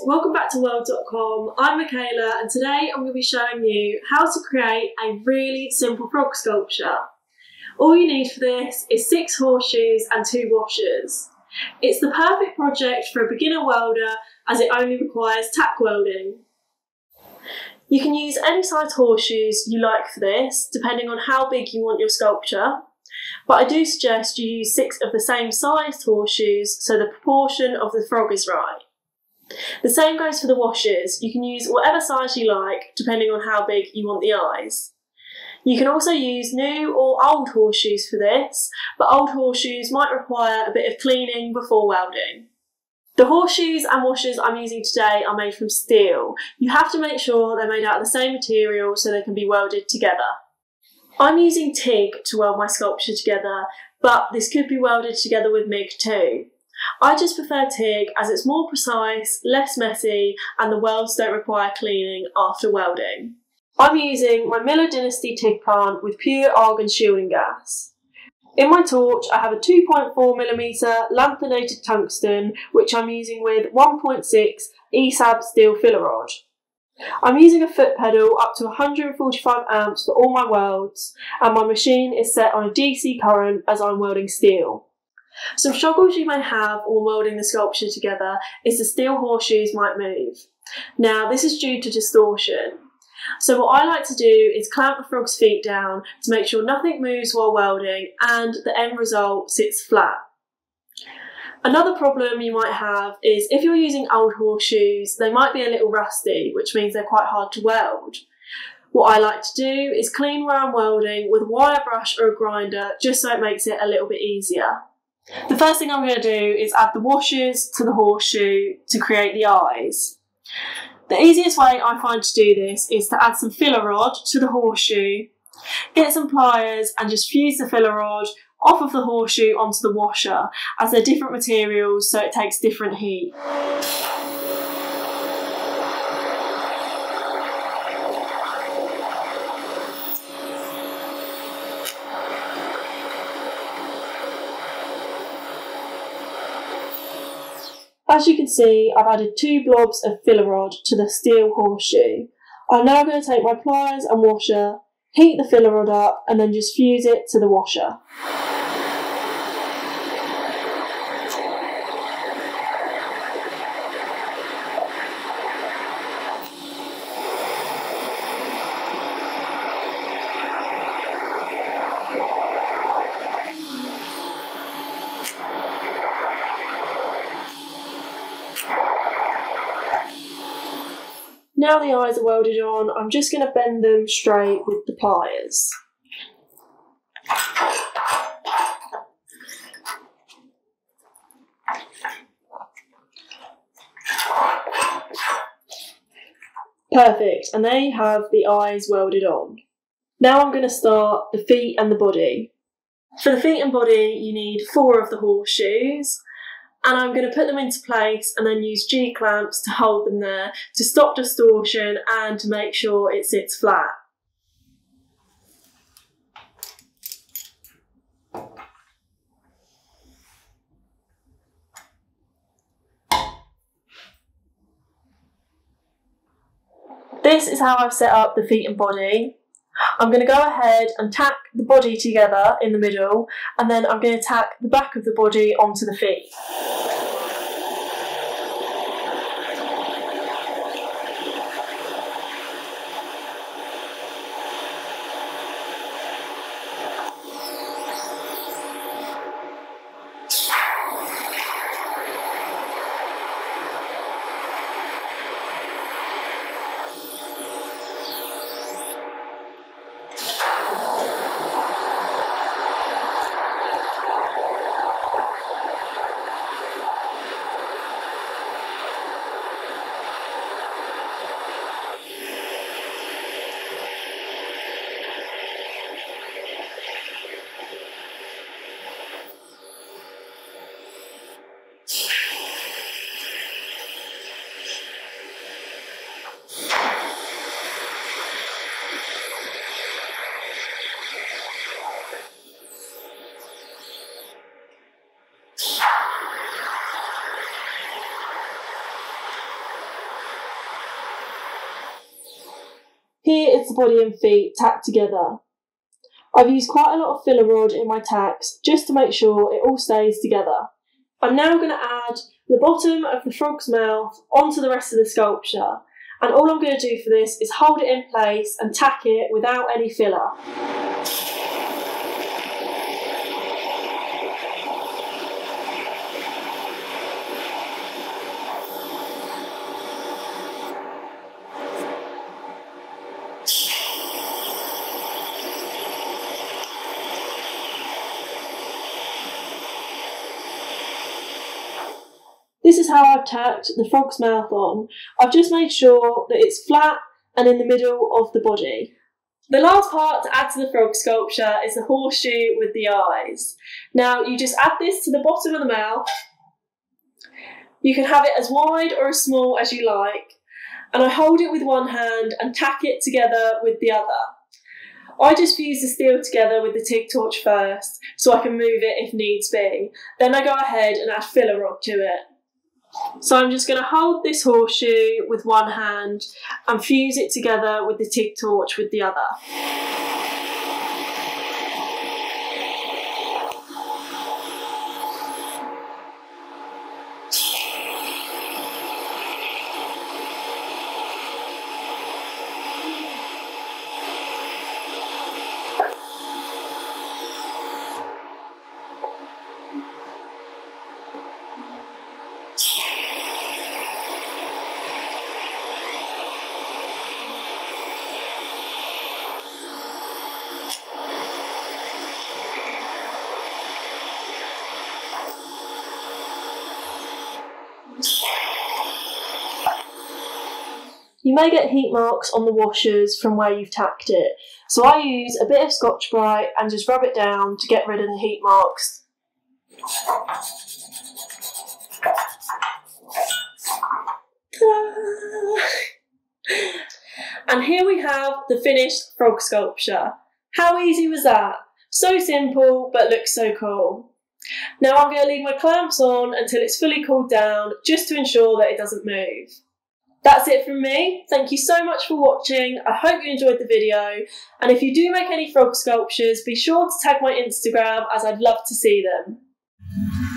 guys, welcome back to World.com. I'm Michaela and today I'm going to be showing you how to create a really simple frog sculpture. All you need for this is 6 horseshoes and 2 washers. It's the perfect project for a beginner welder as it only requires tack welding. You can use any size horseshoes you like for this, depending on how big you want your sculpture. But I do suggest you use 6 of the same sized horseshoes so the proportion of the frog is right. The same goes for the washers. You can use whatever size you like depending on how big you want the eyes. You can also use new or old horseshoes for this, but old horseshoes might require a bit of cleaning before welding. The horseshoes and washers I'm using today are made from steel. You have to make sure they're made out of the same material so they can be welded together. I'm using TIG to weld my sculpture together, but this could be welded together with MIG too. I just prefer TIG as it's more precise, less messy, and the welds don't require cleaning after welding. I'm using my Miller Dynasty TIG plant with pure argon shielding gas. In my torch I have a 2.4mm lanthanated tungsten which I'm using with 1.6 ESAB steel filler rod. I'm using a foot pedal up to 145 amps for all my welds, and my machine is set on a DC current as I'm welding steel. Some struggles you may have when welding the sculpture together is the steel horseshoes might move. Now this is due to distortion. So what I like to do is clamp the frog's feet down to make sure nothing moves while welding and the end result sits flat. Another problem you might have is if you're using old horseshoes, they might be a little rusty, which means they're quite hard to weld. What I like to do is clean where I'm welding with a wire brush or a grinder, just so it makes it a little bit easier. The first thing I'm going to do is add the washers to the horseshoe to create the eyes. The easiest way I find to do this is to add some filler rod to the horseshoe, get some pliers and just fuse the filler rod off of the horseshoe onto the washer, as they're different materials so it takes different heat. As you can see, I've added 2 blobs of filler rod to the steel horseshoe. I'm now going to take my pliers and washer, heat the filler rod up and then just fuse it to the washer. Now the eyes are welded on, I'm just going to bend them straight with the pliers. Perfect, and there you have the eyes welded on. Now I'm going to start the feet and the body. For the feet and body you need 4 of the horseshoes, and I'm going to put them into place and then use G-clamps to hold them there to stop distortion and to make sure it sits flat. This is how I've set up the feet and body. I'm going to go ahead and tack the body together in the middle, and then I'm going to tack the back of the body onto the feet. Here it's the body and feet tacked together. I've used quite a lot of filler rod in my tacks just to make sure it all stays together. I'm now going to add the bottom of the frog's mouth onto the rest of the sculpture, and all I'm going to do for this is hold it in place and tack it without any filler. This is how I've tacked the frog's mouth on. I've just made sure that it's flat and in the middle of the body. The last part to add to the frog sculpture is the horseshoe with the eyes. Now you just add this to the bottom of the mouth. You can have it as wide or as small as you like, and I hold it with one hand and tack it together with the other. I just fuse the steel together with the TIG torch first so I can move it if needs be. Then I go ahead and add filler rod to it. So I'm just going to hold this horseshoe with one hand and fuse it together with the TIG torch with the other. You may get heat marks on the washers from where you've tacked it, so I use a bit of Scotch-Brite and just rub it down to get rid of the heat marks. And here we have the finished frog sculpture. How easy was that? So simple, but looks so cool. Now I'm going to leave my clamps on until it's fully cooled down, just to ensure that it doesn't move. That's it from me. Thank you so much for watching. I hope you enjoyed the video, and if you do make any frog sculptures, be sure to tag my Instagram as I'd love to see them.